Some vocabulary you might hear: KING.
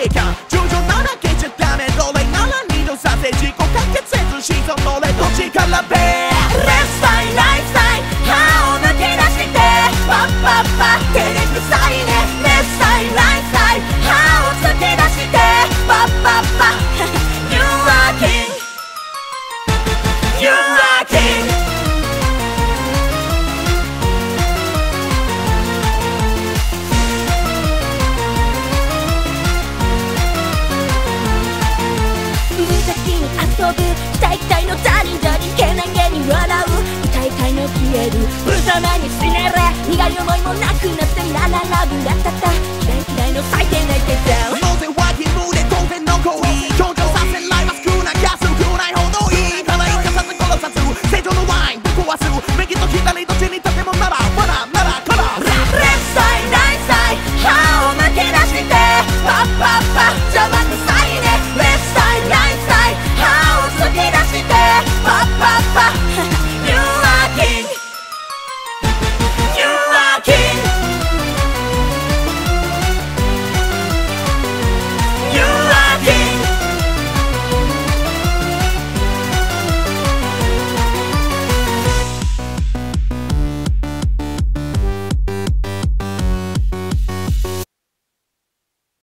経過従順なだけじゃダメ奴隷なら二度させ自己完結せずしその俺の力でレッツタイライフタイ歯を抜け出してパッパッパ照れくさいねレッツタイライフタイ歯を抜け出してパッパッパYou are king You are king「苦い思いもなくなってラララブラタタ」「嫌い嫌いの祭典で